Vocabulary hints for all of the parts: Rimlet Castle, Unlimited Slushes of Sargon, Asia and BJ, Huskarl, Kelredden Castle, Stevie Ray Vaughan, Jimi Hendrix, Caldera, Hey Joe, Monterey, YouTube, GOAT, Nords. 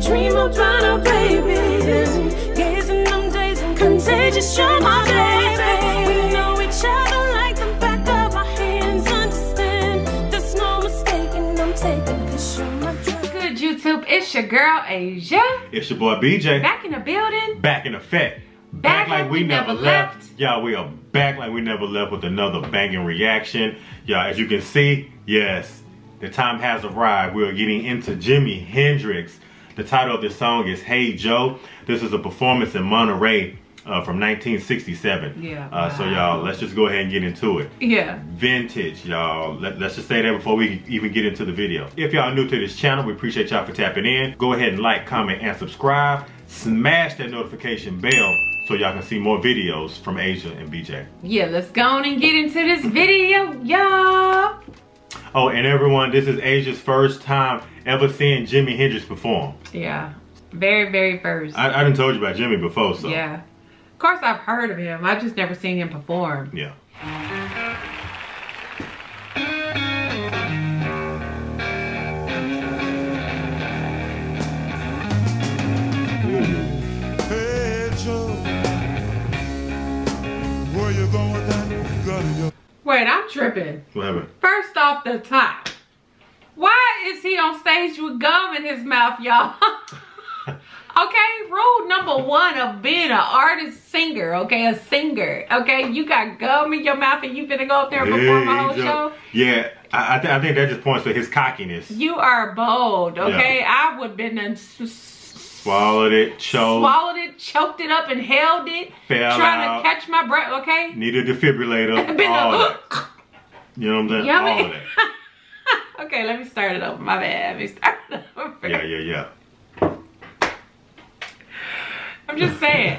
dream about our babies, gazing them days and contagious. You're my baby. We know each other like the back of our hands. Understand, there's no mistaking I'm taking, 'cause you're my dream. Good YouTube, it's your girl Asia. It's your boy BJ. Back in the building. Back in effect. Back like we never left. Y'all, we are back like we never left with another banging reaction. Y'all, as you can see, yes, the time has arrived. We are getting into Jimi Hendrix. The title of this song is Hey Joe. This is a performance in Monterey from 1967. Yeah. So y'all, let's just go ahead and get into it. Yeah. Vintage, y'all. Let's just say that before we even get into the video. If y'all are new to this channel, we appreciate y'all for tapping in. Go ahead and like, comment, and subscribe. Smash that notification bell so y'all can see more videos from Asia and BJ. Yeah, let's go on and get into this video, y'all. Oh, and everyone, this is Asia's first time ever seeing Jimi Hendrix perform. Yeah, very first. I done told you about Jimi before, so. Yeah, of course I've heard of him. I've just never seen him perform. Yeah. Wait, I'm tripping. What happened? First off the top, why is he on stage with gum in his mouth, y'all? Okay, rule number one of being an artist singer, okay, a singer, okay, you got gum in your mouth and you finna go up there and perform a whole show? Yeah, I think that just points to his cockiness. You are bold, okay? Yeah. I would have been a... Swallowed it, choked it up, and held it. Fell trying out, to catch my breath, okay? Need a defibrillator, all that. You know what I'm saying? Yummy. All of that. Okay, let me start it over. My bad. Let me start it over. Yeah. I'm just saying.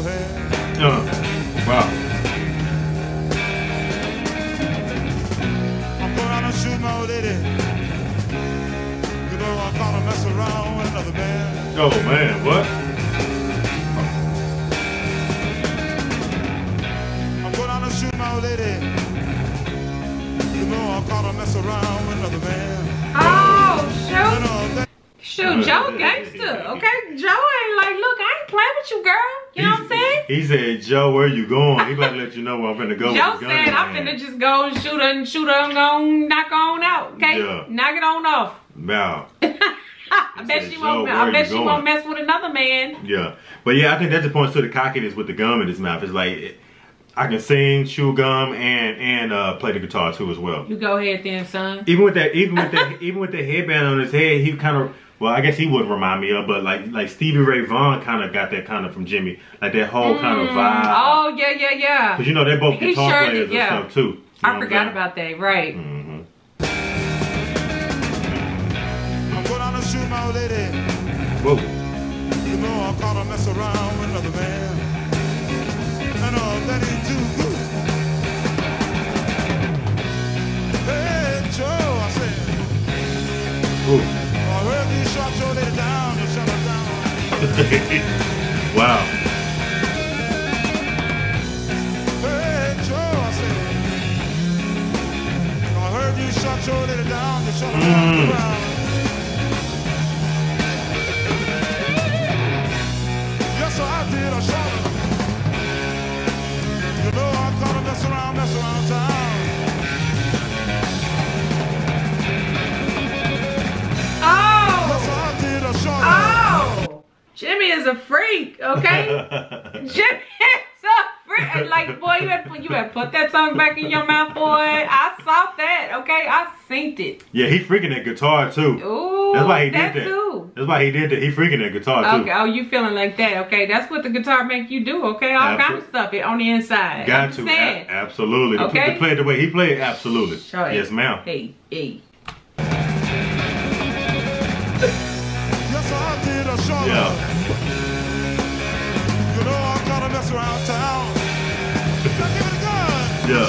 Wow. I'm going to shoot my old lady. You know I'm gonna mess around with another man. Oh man, what? I'm going to shoot my old lady. You know I'm gonna mess around with another man. Oh shoot! Shoot, Joe gangster, okay? Joe ain't like, look, I ain't playing with you, girl. You know what I'm saying? He said, Joe, where you going? He about to let you know where I'm finna go. Joe said, I'm finna just go and shoot her and go knock on out, okay? Yeah. Knock it on off. Wow. I bet she won't mess with another man. Yeah. But yeah, I think that's the point to the cockiness with the gum in his mouth. It's like, I can sing, chew gum, and play the guitar too as well. You go ahead then, son. Even with the headband on his head, he kind of... Well, I guess he wouldn't remind me of, but like Stevie Ray Vaughan kind of got that kind of from Jimi, like that whole kind of vibe. Oh yeah. Cause you know they're both guitar players and stuff too. You know I forgot about that, right? I'm going to shoot my old lady. Whoa. You know I'm gonna mess around with another man. And all that is too good. Hey Joe, I said. Ooh. Wow. Yes, I did. I shot her. You know I caught her mess around town. Jimi is a freak, okay? Jimi is a freak. And like, boy, you had put that song back in your mouth, boy. I saw that, okay? I synced it. Yeah, he freaking that guitar too. Ooh, that's why he did that. Too. That's why he did that. He freaking that guitar too. Okay, oh, you feeling like that? Okay, that's what the guitar make you do, okay? All kind of stuff on the inside. Got to, absolutely. Okay, to play it the way he played, absolutely. Sure. Yes, ma'am. Hey. Yeah. folks around town. Now give it a gun. Yeah.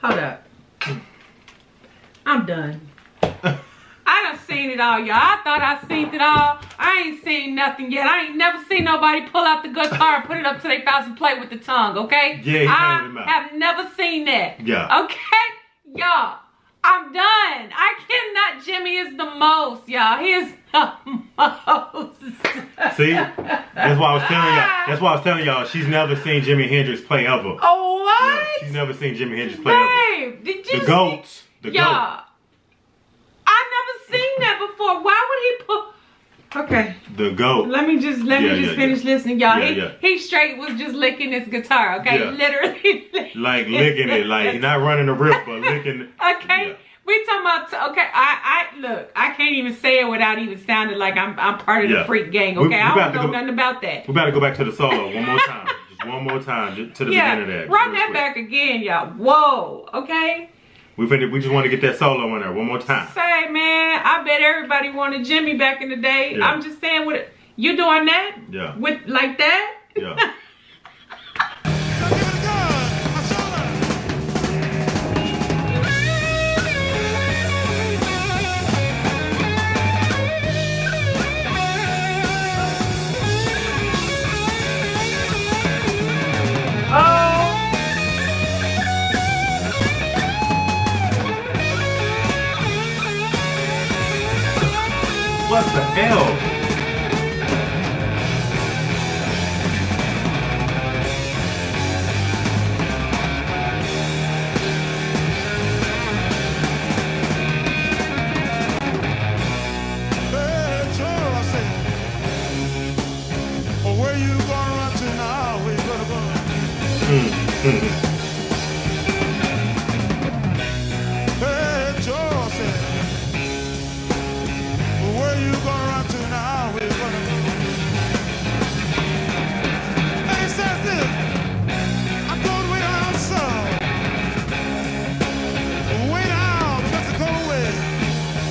Hold up. I'm done. I done seen it all, y'all. I thought I seen it all. I ain't seen nothing yet. I ain't never seen nobody pull out the guitar and put it up to their mouth and play with the tongue, okay? Yeah, I have never seen that. Yeah. Okay? Y'all, I'm done. I cannot. Jimmy is the most, y'all. He is the most. See? That's why I was telling y'all. That's why I was telling y'all she's never seen Jimi Hendrix play ever. Oh, what? Yeah, she's never seen Jimi Hendrix play ever. Babe, did you The GOAT. I never seen that before. Why would he put... Okay. The GOAT. Let me just finish listening, y'all. Yeah, he straight was just licking his guitar, okay? Yeah. Literally. Like licking it. Like he's not running the riff, but licking... Okay. Yeah. We talking about... Okay, I... Look, I can't even say it without even sounding like I'm part of the freak gang, okay? I don't know nothing about that. We better go back to the solo one more time. One more time to the beginning of that. Run that back again, y'all. Whoa, okay? We just want to get that solo in there one more time. Say, man, I bet everybody wanted Jimmy back in the day. Yeah. I'm just saying, what you doing that? Yeah. With like that? Yeah. What the hell? Hey Joe, I said, oh, where you gonna run to now? Where you gonna run?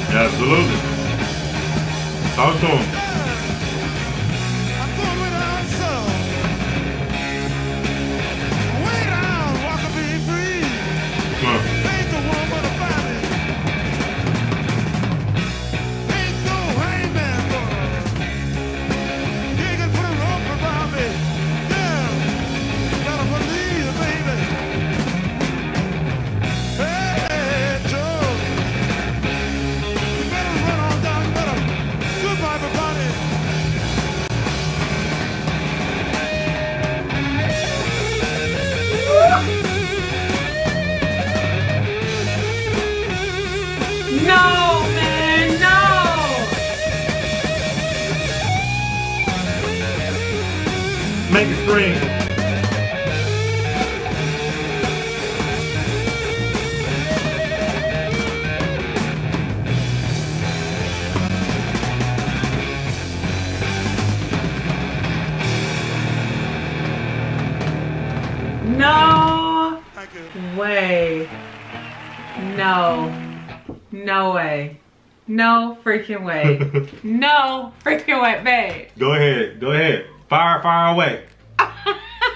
Absolutely. Talk to him. I'm going down south. Way down, walk and be free. Ain't the one but a body. Ain't no hangman for us. You can put a rope around me. Yeah, gotta believe, baby. Hey, Joe. Make a scream. No way. No. No way. No freaking way. No freaking way, babe. Go ahead. Go ahead. Fire away.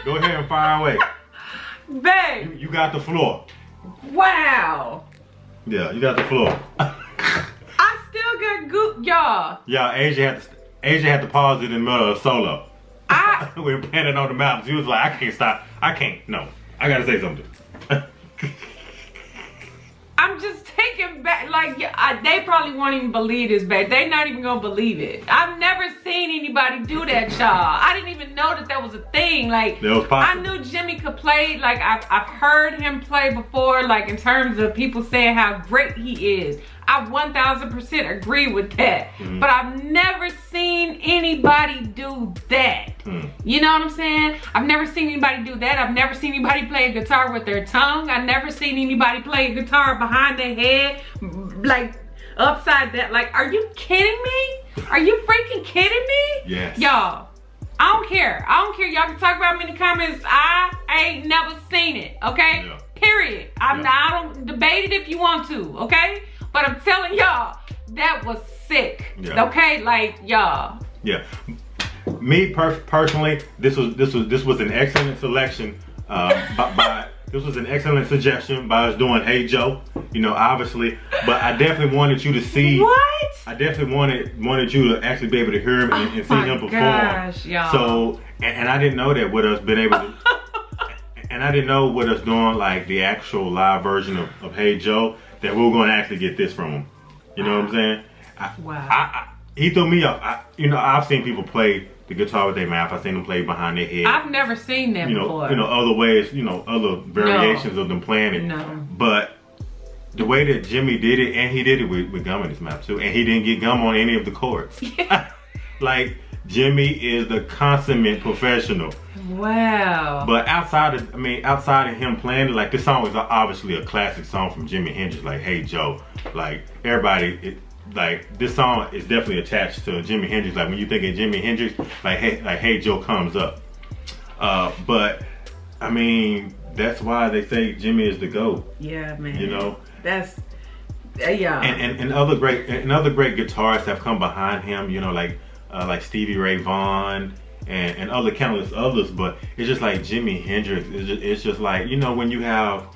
Go ahead and fire away. Babe. You got the floor. Wow. Yeah, you got the floor. I still got goop, y'all. Yeah, Asia had to pause it in the middle of solo. We were panning on the map. She was like, I can't stop. I can't. No. I gotta say something. I'm just taking back, like, they probably won't even believe this, babe. They not even gonna believe it. I've never seen anybody do that, y'all. I didn't even know that that was a thing. Like, I knew Jimmy could play. Like, I've heard him play before, like, in terms of people saying how great he is. I 1000% agree with that. Mm-hmm. But I've never seen anybody do that? You know what I'm saying? I've never seen anybody do that. I've never seen anybody play a guitar with their tongue. I've never seen anybody play a guitar behind their head, like upside that. Like, are you kidding me? Are you freaking kidding me? Yes. Y'all, I don't care. I don't care. Y'all can talk about me in the comments. I ain't never seen it, okay? Yeah. Period. I don't debate it if you want to, okay? But I'm telling y'all, that was sick, yeah. Okay? Like, y'all. Yeah. Me personally, this was an excellent selection. This was an excellent suggestion by us doing Hey Joe, you know, obviously. But I definitely wanted you to see. What? I definitely wanted you to actually be able to hear him and see him perform. Gosh, y'all. So, and I didn't know that with us being able to. And I didn't know with us doing like the actual live version of Hey Joe that we were going to actually get this from him. You know what I'm saying? He threw me off. You know, I've seen people play the guitar with their mouth. I've seen them play behind their head. I've never seen that before. You know, other ways, you know, other variations of them playing it. No. But the way that Jimmy did it, and he did it with gum in his mouth too, and he didn't get gum on any of the chords. Yeah. Like, Jimmy is the consummate professional. Wow. But outside of him playing it, like, this song is obviously a classic song from Jimi Hendrix, like Hey Joe. Like, everybody, like, this song is definitely attached to Jimi Hendrix. Like, when you think of Jimi Hendrix, like Hey Joe comes up. But I mean, that's why they say Jimmy is the GOAT. Yeah, man. You know, that's yeah. And other great guitarists have come behind him. You know, like Stevie Ray Vaughan and other countless others. But it's just like Jimi Hendrix. It's just like, you know, when you have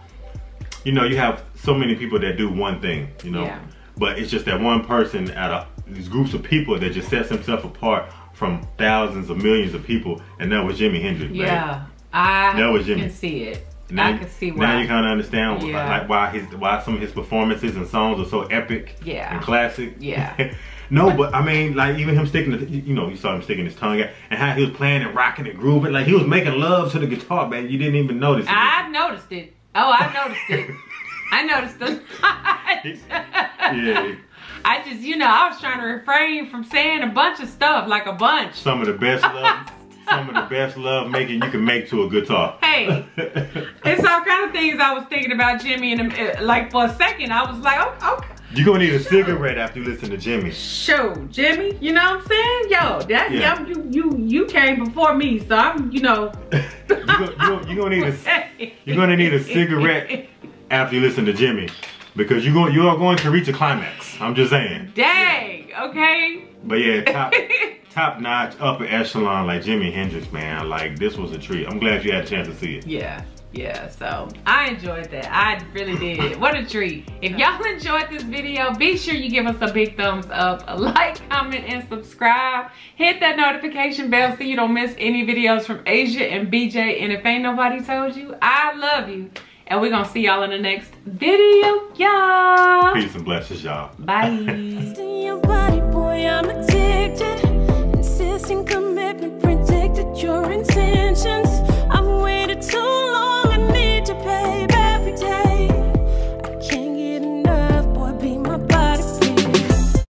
so many people that do one thing. You know. Yeah. But it's just that one person out of these groups of people that just sets himself apart from thousands of millions of people, and that was Jimi Hendrix. Yeah, I can see it. I can see why. Now you kind of understand why some of his performances and songs are so epic and classic. Yeah. No, but I mean, like, even him sticking, you know, you saw him sticking his tongue out, and how he was playing and rocking and grooving, like he was making love to the guitar, man. You didn't even notice it. I noticed it. Oh, I noticed it. I noticed them. Yeah. I just, you know, I was trying to refrain from saying a bunch of stuff, like a bunch. Some of the best love, some of the best love making you can make to a guitar. Hey, it's all kind of things I was thinking about Jimmy, and like for a second, I was like, okay. You're gonna need a cigarette after you listen to Jimmy. Show Jimmy, you know what I'm saying? Yo, that you came before me, so I'm, you know. you're gonna need a cigarette after you listen to Jimmy, because you are going to reach a climax. I'm just saying. Dang. Yeah. Okay. But yeah, top notch, upper echelon, like Jimi Hendrix, man. Like, this was a treat. I'm glad you had a chance to see it. Yeah. Yeah. So I enjoyed that. I really did. What a treat. If y'all enjoyed this video, be sure you give us a big thumbs up, a like, comment, and subscribe. Hit that notification bell so you don't miss any videos from Asia and BJ. And if ain't nobody told you, I love you. And we're going to see y'all in the next video, y'all. Peace and blessings, y'all. Bye. Your body, boy, I'm addicted. Insisting commitment, predicted your intention.